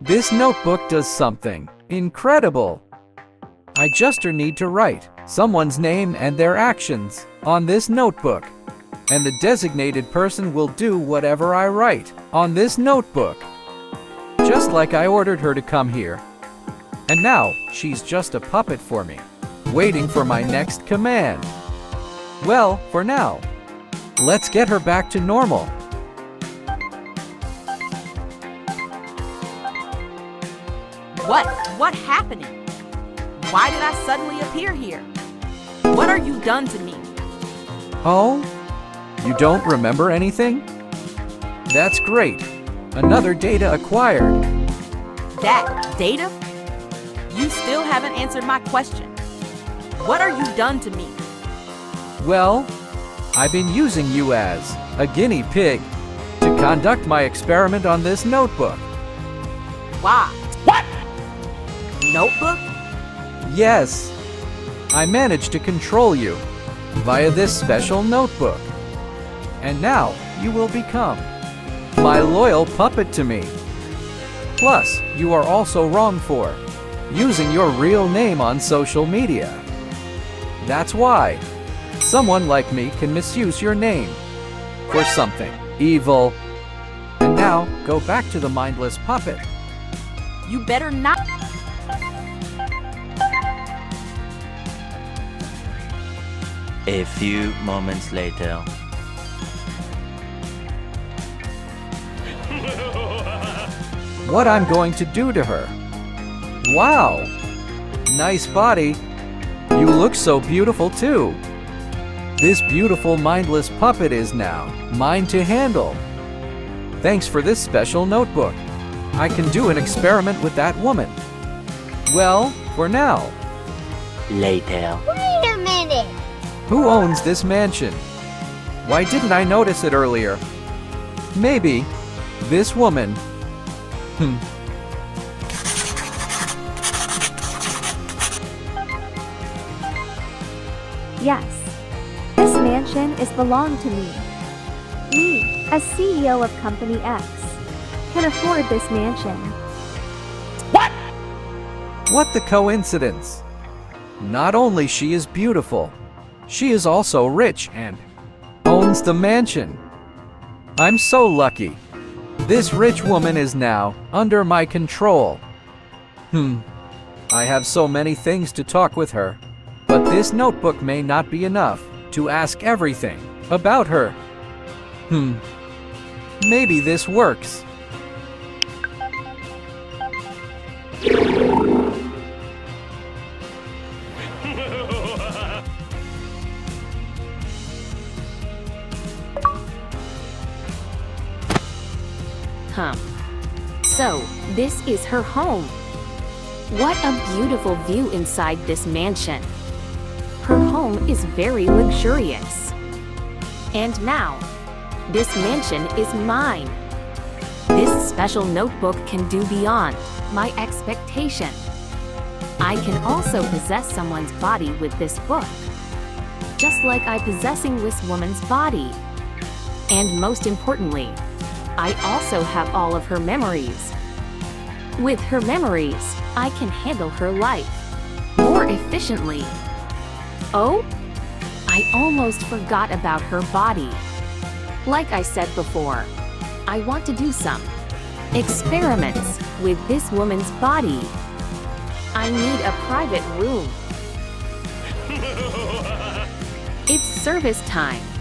This notebook does something incredible. I just need to write someone's name and their actions on this notebook, and the designated person will do whatever I write on this notebook. Just like I ordered her to come here. And now, she's just a puppet for me, waiting for my next command. Well, for now, let's get her back to normal. What happening? Why did I suddenly appear here? What are you done to me? Oh, you don't remember anything? That's great. Another data acquired. That data? You still haven't answered my question. What are you done to me? Well, I've been using you as a guinea pig to conduct my experiment on this notebook. Why? What? Notebook? Yes. I managed to control you via this special notebook. And now you will become my loyal puppet to me. Plus, you are also wrong for using your real name on social media. That's why someone like me can misuse your name for something evil. And now, go back to the mindless puppet. You better not. A few moments later. What I'm going to do to her. Wow, nice body. You look so beautiful too. This beautiful mindless puppet is now mine to handle. Thanks for this special notebook. I can do an experiment with that woman. Well, for now. Later. Wait a minute. Who owns this mansion? Why didn't I notice it earlier? Maybe this woman. Yes, this mansion is belong to me. Me, as CEO of Company X, can afford this mansion. What? What the coincidence? Not only she is beautiful, she is also rich and owns the mansion. I'm so lucky. This rich woman is now under my control. I have so many things to talk with her, but this notebook may not be enough to ask everything about her. Maybe this works. So, this is her home. What a beautiful view inside this mansion. Her home is very luxurious. And now, this mansion is mine. This special notebook can do beyond my expectation. I can also possess someone's body with this book, just like I possessing this woman's body. And most importantly, I also have all of her memories. With her memories, I can handle her life more efficiently. Oh, I almost forgot about her body. Like I said before, I want to do some experiments with this woman's body. I need a private room. It's service time.